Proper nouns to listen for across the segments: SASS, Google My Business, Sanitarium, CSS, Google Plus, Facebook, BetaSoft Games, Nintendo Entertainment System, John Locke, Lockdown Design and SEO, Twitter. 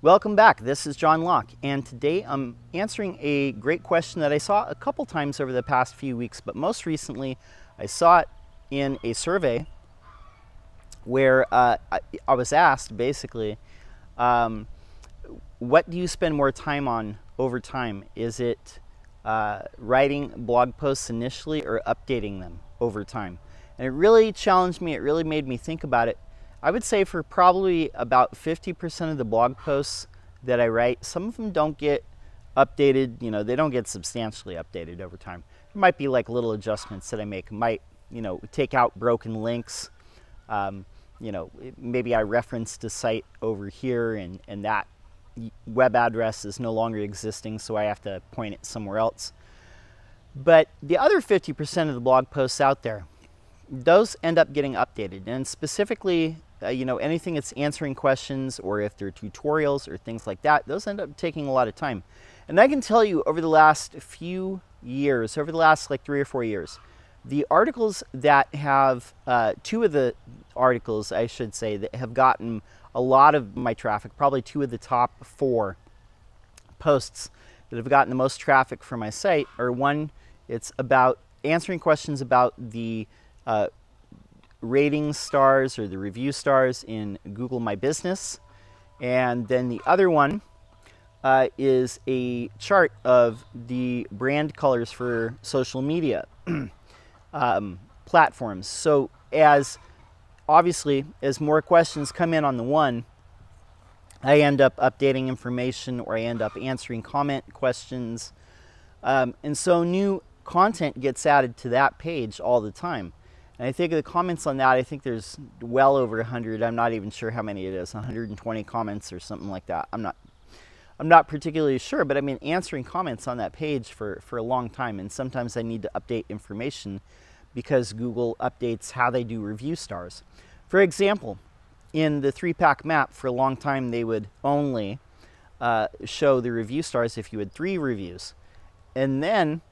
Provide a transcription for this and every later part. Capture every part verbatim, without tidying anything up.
Welcome back. This is John Locke, and today I'm answering a great question that I saw a couple times over the past few weeks, but most recently I saw it in a survey where uh, I, I was asked basically, um, what do you spend more time on over time? Is it uh, writing blog posts initially or updating them over time? And it really challenged me. It really made me think about it. I would say for probably about fifty percent of the blog posts that I write, some of them don't get updated, you know, they don't get substantially updated over time. There might be like little adjustments that I make, might, you know, take out broken links. Um, you know, maybe I referenced a site over here and, and that web address is no longer existing, so I have to point it somewhere else. But the other fifty percent of the blog posts out there, those end up getting updated, and specifically, Uh, you know, anything that's answering questions or if they're tutorials or things like that, those end up taking a lot of time. And I can tell you over the last few years, over the last like three or four years, the articles that have, uh, two of the articles, I should say, that have gotten a lot of my traffic, probably two of the top four posts that have gotten the most traffic for my site, or one, it's about answering questions about the uh, rating stars or the review stars in Google My Business. And then the other one uh, is a chart of the brand colors for social media um, platforms. So as obviously as more questions come in on the one, I end up updating information or I end up answering comment questions. Um, and so new content gets added to that page all the time. And I think the comments on that, I think there's well over a hundred. I'm not even sure how many it is, one hundred twenty comments or something like that. I'm not, I'm not particularly sure, but I mean, answering comments on that page for, for a long time. And sometimes I need to update information because Google updates how they do review stars. For example, in the three-pack map, for a long time, they would only uh, show the review stars if you had three reviews. And then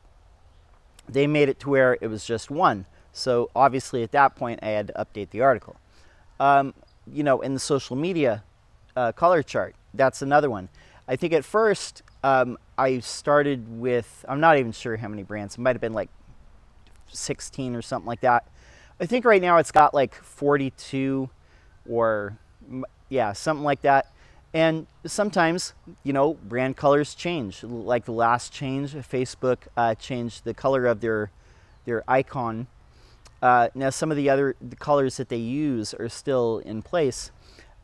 they made it to where it was just one. So obviously at that point I had to update the article. Um, you know, in the social media uh, color chart, that's another one. I think at first um, I started with, I'm not even sure how many brands, it might have been like sixteen or something like that. I think right now it's got like forty-two or yeah, something like that. And sometimes, you know, brand colors change. Like the last change, Facebook uh, changed the color of their, their icon. Uh, now some of the other the colors that they use are still in place,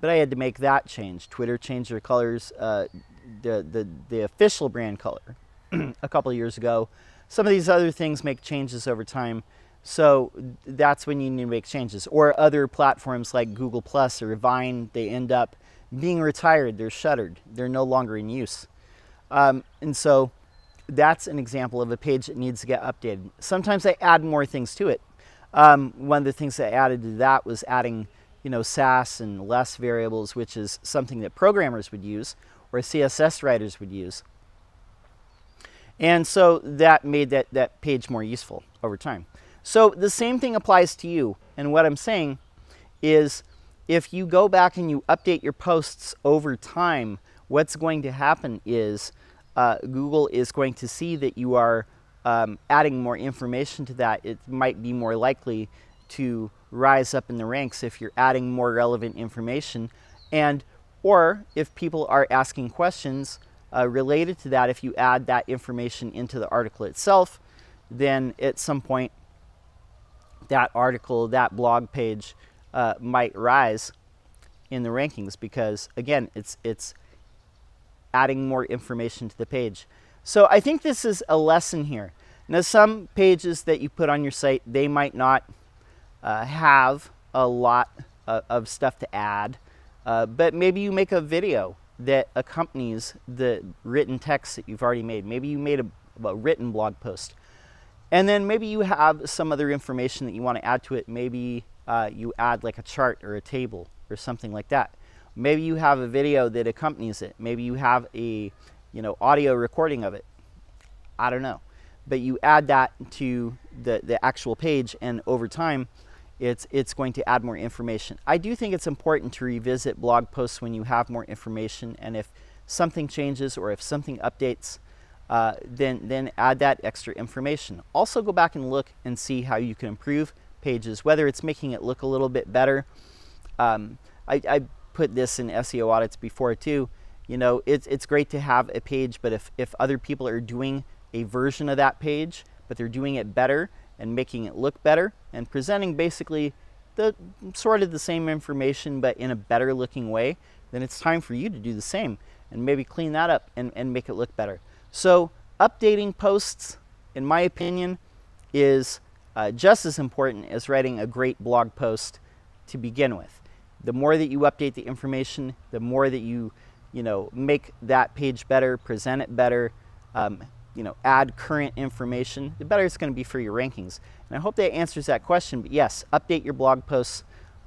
but I had to make that change. Twitter changed their colors, uh, the, the, the official brand color a couple of years ago. Some of these other things make changes over time, so that's when you need to make changes. Or other platforms like Google Plus or Vine, they end up being retired, they're shuttered, they're no longer in use. Um, and so that's an example of a page that needs to get updated. Sometimes I add more things to it. Um, one of the things that I added to that was adding, you know, sass and less variables, which is something that programmers would use or C S S writers would use. And so that made that, that page more useful over time. So the same thing applies to you. And what I'm saying is if you go back and you update your posts over time, what's going to happen is uh, Google is going to see that you are Um, adding more information to that. It might be more likely to rise up in the ranks if you're adding more relevant information, and or if people are asking questions uh, related to that, if you add that information into the article itself, then at some point that article, that blog page uh, might rise in the rankings because again it's it's adding more information to the page. So I think this is a lesson here. Now, some pages that you put on your site, they might not uh, have a lot of, of stuff to add, uh, but maybe you make a video that accompanies the written text that you've already made. Maybe you made a, a written blog post. And then maybe you have some other information that you want to add to it. Maybe uh, you add like a chart or a table or something like that. Maybe you have a video that accompanies it. Maybe you have a you know, audio recording of it. I don't know. But you add that to the, the actual page, and over time it's it's going to add more information. I do think it's important to revisit blog posts when you have more information, and if something changes or if something updates, uh, then then add that extra information. Also go back and look and see how you can improve pages, whether it's making it look a little bit better. Um, I, I put this in S E O audits before too. You know, it's, it's great to have a page, but if, if other people are doing a version of that page, but they're doing it better and making it look better and presenting basically the sort of the same information but in a better looking way, then it's time for you to do the same and maybe clean that up and, and make it look better. So updating posts, in my opinion, is uh, just as important as writing a great blog post to begin with. The more that you update the information, the more that you, you know, make that page better, present it better, um, you know, add current information, the better it's going to be for your rankings. And I hope that answers that question. But yes, update your blog posts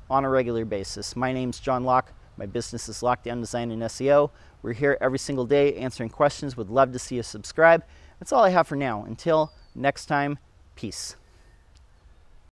on a regular basis. My name's John Locke. My business is Lockdown Design and S E O. We're here every single day answering questions. Would love to see you subscribe. That's all I have for now. Until next time, peace.